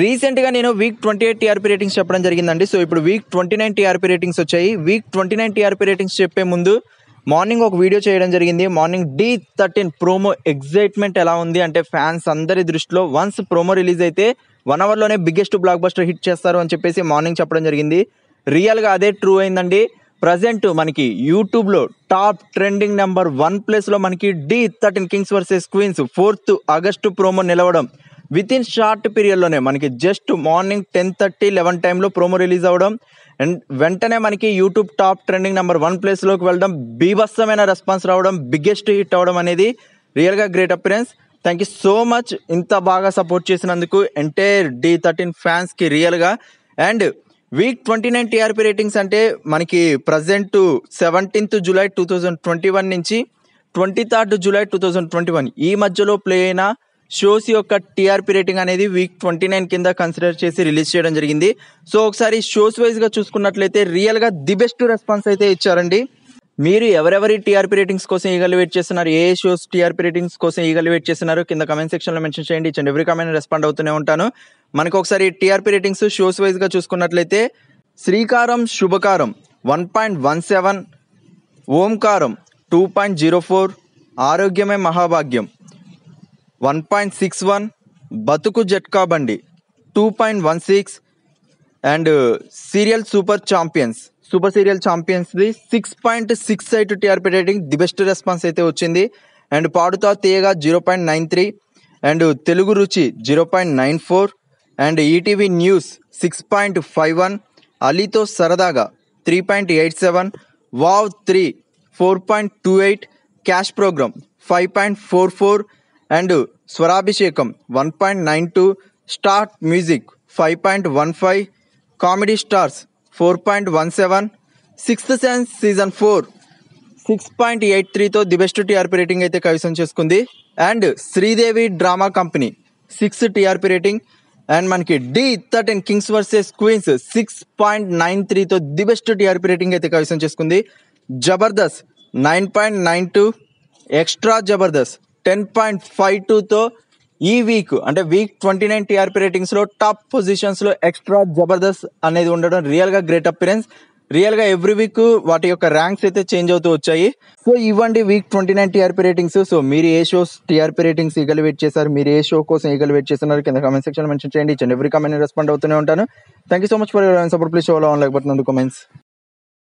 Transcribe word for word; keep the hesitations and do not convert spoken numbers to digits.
Recent గా నేను week twenty eight TRP ratings చెప్పడం జరిగిందండి. సో ఇప్పుడు week twenty nine TRP ratings వచ్చాయి. Week twenty nine TRP ratings చెప్పే ముందు మార్నింగ్ ఒక వీడియో చేయడం జరిగింది. Morning D thirteen promo excitement ఎలా ఉంది అంటే ఫ్యాన్స్ అందరి దృష్టిలో వన్స్ ప్రోమో రిలీజ్ అయితే వన్ అవర్లోనే బిగ్గెస్ట్ బ్లాక్ బస్టర్ హిట్ చేస్తారు అని చెప్పేసి మార్నింగ్ చెప్పడం జరిగింది. రియల్గా అదే ట్రూ అయిందండి. ప్రజెంట్ మనకి యూట్యూబ్లో టాప్ ట్రెండింగ్ నెంబర్ వన్ ప్లేస్లో మనకి D thirteen kings versus queens fourth August promo నిలవడం విత్ ఇన్ షార్ట్ పీరియడ్లోనే మనకి just morning ten thirty eleven టైంలో ప్రోమో రిలీజ్ అవ్వడం అండ్ వెంటనే మనకి YouTube top trending number one ప్లేస్లోకి వెళ్ళడం, బీభత్సమైన రెస్పాన్స్ రావడం, బిగ్గెస్ట్ హిట్ అవ్వడం అనేది రియల్గా great appearance. Thank you so much ఇంత బాగా సపోర్ట్ చేసినందుకు ఎంటైర్ డీ థర్టీన్ ఫ్యాన్స్కి రియల్గా. And week twenty nine TRP ratings అంటే మనకి present seventeenth July two thousand twenty one నుంచి twenty third July two thousand twenty one ఈ మధ్యలో ప్లే అయిన షోస్ యొక్క టీఆర్పీ రేటింగ్ అనేది వీక్ ట్వంటీ నైన్ కింద కన్సిడర్ చేసి రిలీజ్ చేయడం జరిగింది. సో ఒకసారి షోస్ వైజ్గా చూసుకున్నట్లయితే రియల్గా ది బెస్ట్ రెస్పాన్స్ అయితే ఇచ్చారండి. మీరు ఎవరెవరి టీఆర్పీ రేటింగ్స్ కోసం ఈగలివేట్ చేస్తున్నారు, ఏ షోస్ టీఆర్పీ రేటింగ్స్ కోసం ఈగలివేట్ చేస్తున్నారు కింద కమెంట్ సెక్షన్లో మెన్షన్ చేయండి. ఇచ్చి ఎవరి కామెంట్ రెస్పాండ్ అవుతూనే ఉంటాను. మనకు ఒకసారి టీఆర్పీ రేటింగ్స్ షోస్ వైజ్గా చూసుకున్నట్లయితే Srikaram Subhakaram one point one seven, Omkaram two point zero four, ఆరోగ్యమే మహాభాగ్యం one point six one, Bathuku Jatka Bandi two point one six, and serial super champions super serial ఛాంపియన్స్ది six point six eight TRP rating the best response అయితే వచ్చింది. And Paduta Theeyaga zero point nine three, and Telugu Ruchi zero point nine four, and ETV news six point five one, అలీతో సరదాగా three point eight seven, wow three four point two eight, cash program five point four four, and Swarabhishekam one point nine two, start music five point one five, comedy stars four point one seven, sixth sense season four six point eight త్రీతో the best TRP rating అయితే కైవసం చేసుకుంది. And Sridevi drama company six TRP rating. And మనకి D thirteen kings versus queens six point nine త్రీతో the best TRP rating అయితే కైవసం చేసుకుంది. Jabardasth nine point nine two, extra Jabardasth ten point five టూతో ఈ వీక్ అంటే వీక్ ట్వంటీ నైన్ టీఆర్పీ రేటింగ్స్లో top పొజిషన్స్లో ఎక్స్ట్రా జబర్దస్త్ అనేది ఉండడం రియల్గా గ్రేట్ అపిరెన్స్. రియల్గా ఎవ్రీ వీక్ వాటి యొక్క ర్యాంక్స్ అయితే చేంజ్ అవుతూ వచ్చాయి. సో ఇవ్వండి week twenty nine TRP ratings. So మీరు ఏ షోస్ టీఆర్పీ రేటింగ్స్ ఈగలివేట్ చేశారు, మీరు ఏ షో కోసం ఈగలివేట్ చేస్తున్నారు కింద కామెంట్ సెక్షన్లో మెన్షన్ చేయండి. ఇచ్చండి ఎవ్రీ కామెంట్ రెస్పాండ్ అవుతూనే ఉంటాను. Thank you so much for your support. Please show like button on the comments.